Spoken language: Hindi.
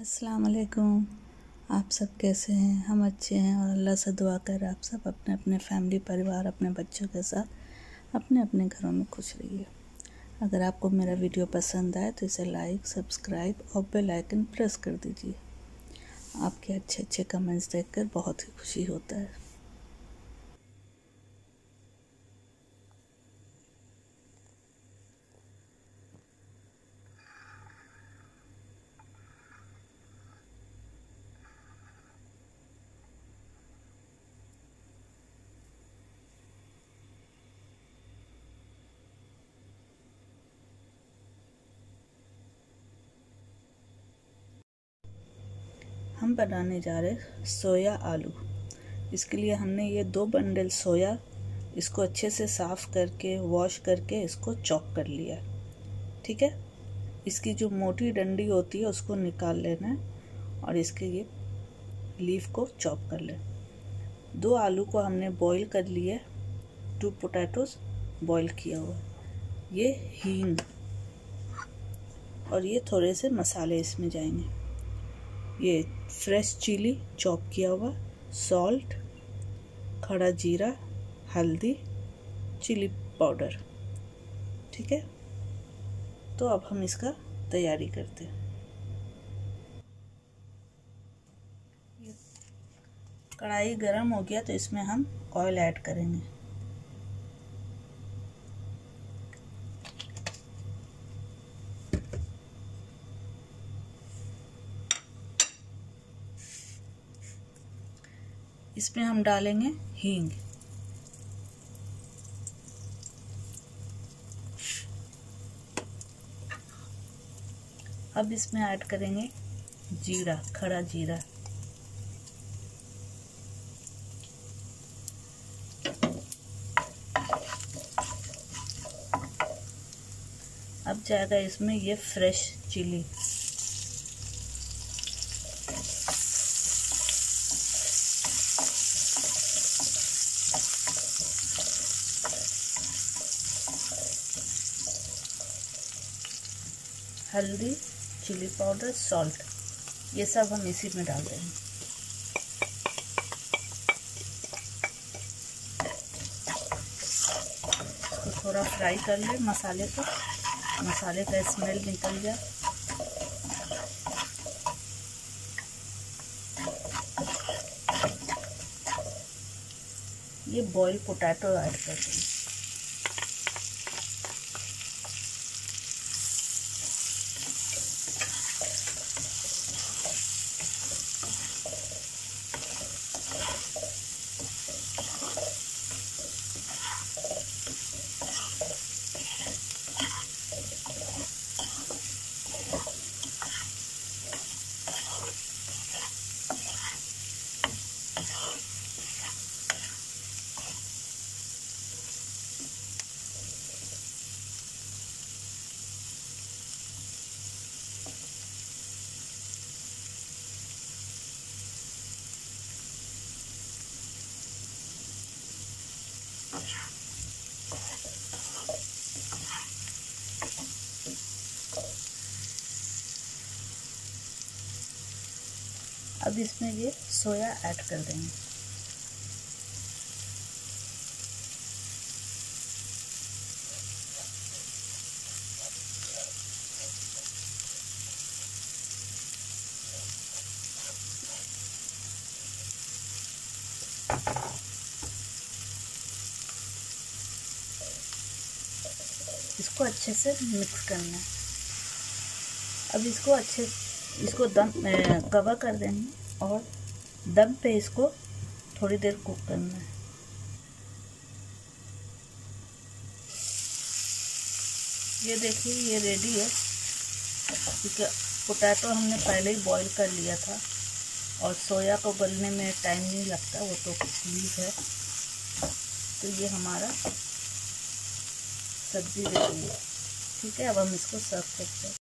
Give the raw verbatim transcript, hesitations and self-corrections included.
अस्सलाम वालेकुम। आप सब कैसे हैं? हम अच्छे हैं और अल्लाह से दुआ कर आप सब अपने अपने फैमिली परिवार अपने बच्चों के साथ अपने अपने घरों में खुश रहिए। अगर आपको मेरा वीडियो पसंद आए तो इसे लाइक सब्सक्राइब और बेल आइकन प्रेस कर दीजिए। आपके अच्छे अच्छे कमेंट्स देखकर बहुत ही खुशी होता है। हम बनाने जा रहे सोया आलू। इसके लिए हमने ये दो बंडल सोया इसको अच्छे से साफ़ करके वॉश करके इसको चॉप कर लिया। ठीक है, इसकी जो मोटी डंडी होती है उसको निकाल लेना है और इसके ये लीफ को चॉप कर लें। दो आलू को हमने बॉईल कर लिए, टू पोटैटोस बॉईल किया हुआ, ये हींग और ये थोड़े से मसाले इसमें जाएंगे, ये फ्रेश चिली चॉप किया हुआ, सॉल्ट, खड़ा जीरा, हल्दी, चिली पाउडर। ठीक है, तो अब हम इसका तैयारी करते हैं। कढ़ाई गरम हो गया तो इसमें हम ऑयल ऐड करेंगे। इसमें हम डालेंगे हींग, अब इसमें ऐड करेंगे जीरा, खड़ा जीरा, अब जाएगा इसमें ये फ्रेश चिली, हल्दी, चिली पाउडर, सॉल्ट, ये सब हम इसी में डाल देंगे। तो थोड़ा फ्राई कर ले मसाले को, मसाले का स्मेल निकल गया। ये बॉइल्ड पोटैटो ऐड कर देंगे। अब इसमें ये सोया ऐड कर देंगे। इसको अच्छे से मिक्स करना है। अब इसको अच्छे इसको दम कवर कर देंगे और दम पे इसको थोड़ी देर कुक करना है। ये देखिए ये रेडी है, क्योंकि पोटैटो हमने पहले ही बॉईल कर लिया था और सोया को गलने में टाइम नहीं लगता, वो तो लीफ है। तो ये हमारा सब्जी रेडी है। ठीक है, अब हम इसको सर्व करते हैं।